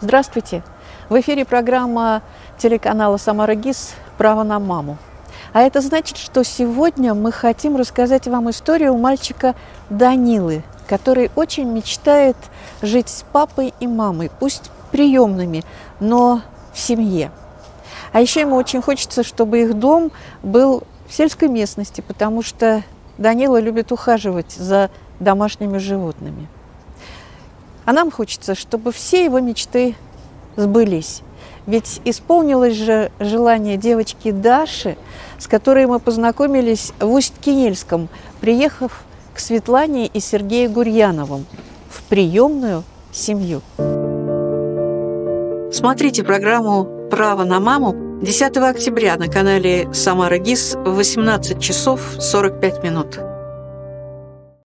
Здравствуйте! В эфире программа телеканала «Самара ГИС» «Право на маму». А это значит, что сегодня мы хотим рассказать вам историю мальчика Данилы, который очень мечтает жить с папой и мамой, пусть приемными, но в семье. А еще ему очень хочется, чтобы их дом был в сельской местности, потому что Данила любит ухаживать за домашними животными. А нам хочется, чтобы все его мечты сбылись. Ведь исполнилось же желание девочки Даши, с которой мы познакомились в Усть-Кинельском, приехав к Светлане и Сергею Гурьяновым в приемную семью. Смотрите программу «Право на маму» 10 октября на канале «Самара ГИС» в 18:45.